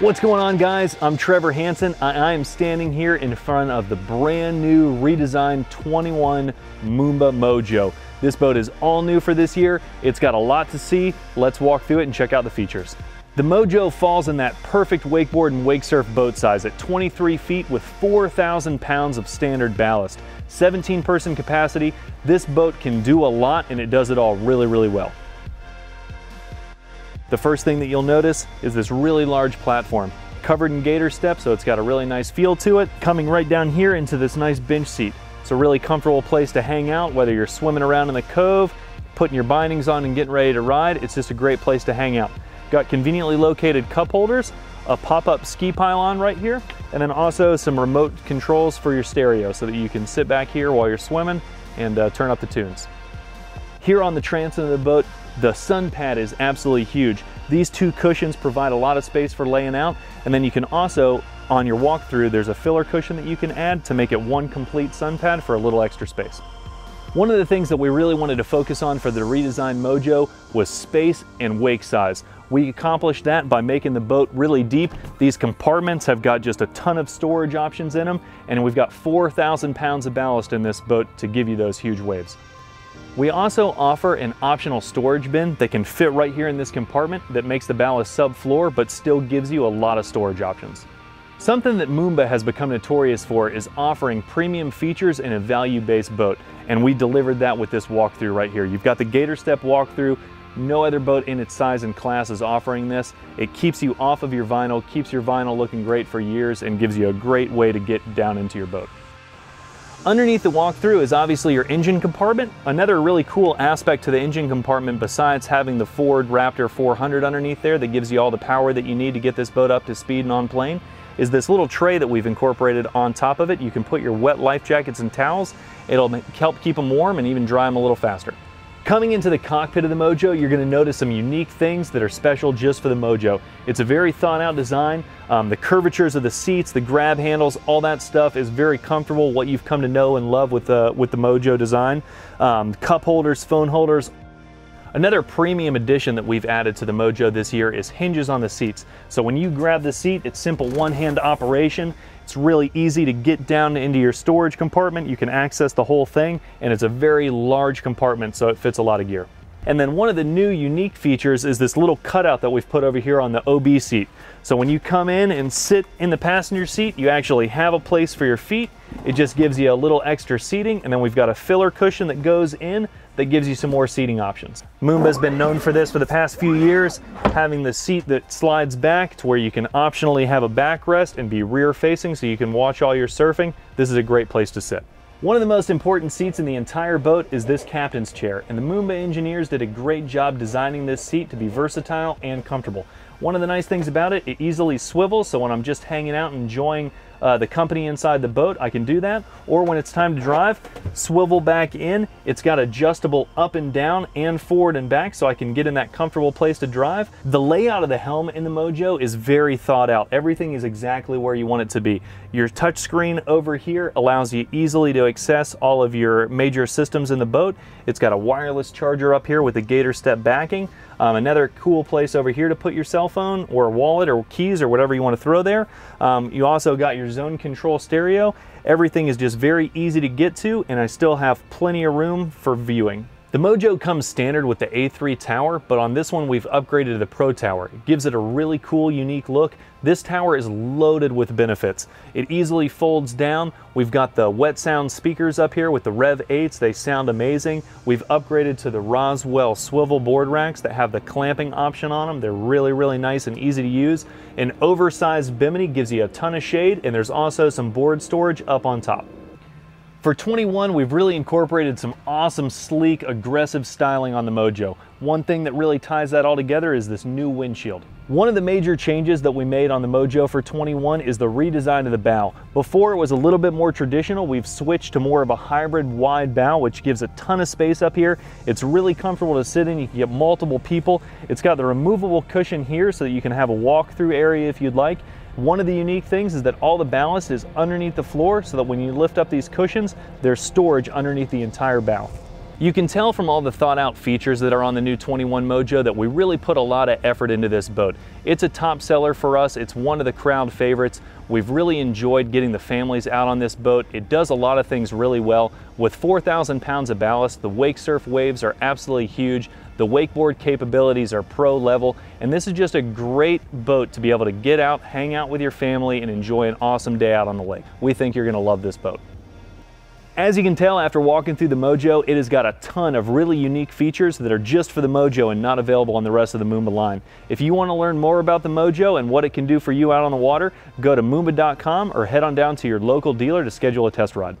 What's going on, guys? I'm Trevor Hansen. I am standing here in front of the brand new redesigned 21 Moomba Mojo. This boat is all new for this year. It's got a lot to see. Let's walk through it and check out the features. The Mojo falls in that perfect wakeboard and wake surf boat size at 23 feet with 4,000 pounds of standard ballast. 17-person capacity. This boat can do a lot, and it does it all really, really well. The first thing that you'll notice is this really large platform, covered in gator steps, so it's got a really nice feel to it, coming right down here into this nice bench seat. It's a really comfortable place to hang out, whether you're swimming around in the cove, putting your bindings on and getting ready to ride. It's just a great place to hang out. Got conveniently located cup holders, a pop-up ski pylon right here, and then also some remote controls for your stereo so that you can sit back here while you're swimming and turn up the tunes. Here on the transom of the boat, the sun pad is absolutely huge. These two cushions provide a lot of space for laying out, and then you can also, on your walkthrough, there's a filler cushion that you can add to make it one complete sun pad for a little extra space. One of the things that we really wanted to focus on for the redesigned Mojo was space and wake size. We accomplished that by making the boat really deep. These compartments have got just a ton of storage options in them, and we've got 4,000 pounds of ballast in this boat to give you those huge waves. We also offer an optional storage bin that can fit right here in this compartment that makes the ballast subfloor but still gives you a lot of storage options. Something that Moomba has become notorious for is offering premium features in a value-based boat, and we delivered that with this walkthrough right here. You've got the gator step walkthrough. No other boat in its size and class is offering this. It keeps you off of your vinyl, keeps your vinyl looking great for years, and gives you a great way to get down into your boat. Underneath the walkthrough is obviously your engine compartment. Another really cool aspect to the engine compartment, besides having the Ford Raptor 400 underneath there that gives you all the power that you need to get this boat up to speed and on plane, is this little tray that we've incorporated on top of it. You can put your wet life jackets and towels. It'll help keep them warm and even dry them a little faster. Coming into the cockpit of the Mojo, you're going to notice some unique things that are special just for the Mojo. It's a very thought out design. The curvatures of the seats, the grab handles, all that stuff is very comfortable, what you've come to know and love with the Mojo design. Cup holders, phone holders. Another premium addition that we've added to the Mojo this year is hinges on the seats. So when you grab the seat, it's simple one-hand operation. It's really easy to get down into your storage compartment. You can access the whole thing, and it's a very large compartment, so it fits a lot of gear. And then one of the new unique features is this little cutout that we've put over here on the OB seat. So when you come in and sit in the passenger seat, you actually have a place for your feet. It just gives you a little extra seating, and then we've got a filler cushion that goes in that gives you some more seating options. Moomba's been known for this for the past few years, having the seat that slides back to where you can optionally have a backrest and be rear facing so you can watch all your surfing. This is a great place to sit. One of the most important seats in the entire boat is this captain's chair, and the Moomba engineers did a great job designing this seat to be versatile and comfortable. One of the nice things about it, it easily swivels, so when I'm just hanging out and enjoying the company inside the boat, I can do that. Or when it's time to drive, swivel back in. It's got adjustable up and down and forward and back, so I can get in that comfortable place to drive. The layout of the helm in the Mojo is very thought out. Everything is exactly where you want it to be. Your touch screen over here allows you easily to access all of your major systems in the boat. It's got a wireless charger up here with a gator step backing. Another cool place over here to put your cell phone or wallet or keys or whatever you want to throw there. You also got your zone control stereo. Everything is just very easy to get to, and I still have plenty of room for viewing. The Mojo comes standard with the A3 tower, but on this one we've upgraded to the Pro tower. It gives it a really cool, unique look. This tower is loaded with benefits. It easily folds down. We've got the Wet Sound speakers up here with the Rev 8s. They sound amazing. We've upgraded to the Roswell swivel board racks that have the clamping option on them. They're really, really nice and easy to use. An oversized Bimini gives you a ton of shade, and there's also some board storage up on top. For 21, we've really incorporated some awesome, sleek, aggressive styling on the Mojo. One thing that really ties that all together is this new windshield. One of the major changes that we made on the Mojo for 21 is the redesign of the bow. Before, it was a little bit more traditional. We've switched to more of a hybrid wide bow, which gives a ton of space up here. It's really comfortable to sit in. You can get multiple people. It's got the removable cushion here so that you can have a walk-through area if you'd like. One of the unique things is that all the ballast is underneath the floor so that when you lift up these cushions, there's storage underneath the entire bow. You can tell from all the thought out features that are on the new 21 Mojo that we really put a lot of effort into this boat. It's a top seller for us. It's one of the crowd favorites. We've really enjoyed getting the families out on this boat. It does a lot of things really well. With 4,000 pounds of ballast, the wake surf waves are absolutely huge. The wakeboard capabilities are pro level, and this is just a great boat to be able to get out, hang out with your family, and enjoy an awesome day out on the lake. We think you're going to love this boat. As you can tell after walking through the Mojo, it has got a ton of really unique features that are just for the Mojo and not available on the rest of the Moomba line. If you want to learn more about the Mojo and what it can do for you out on the water, go to moomba.com or head on down to your local dealer to schedule a test ride.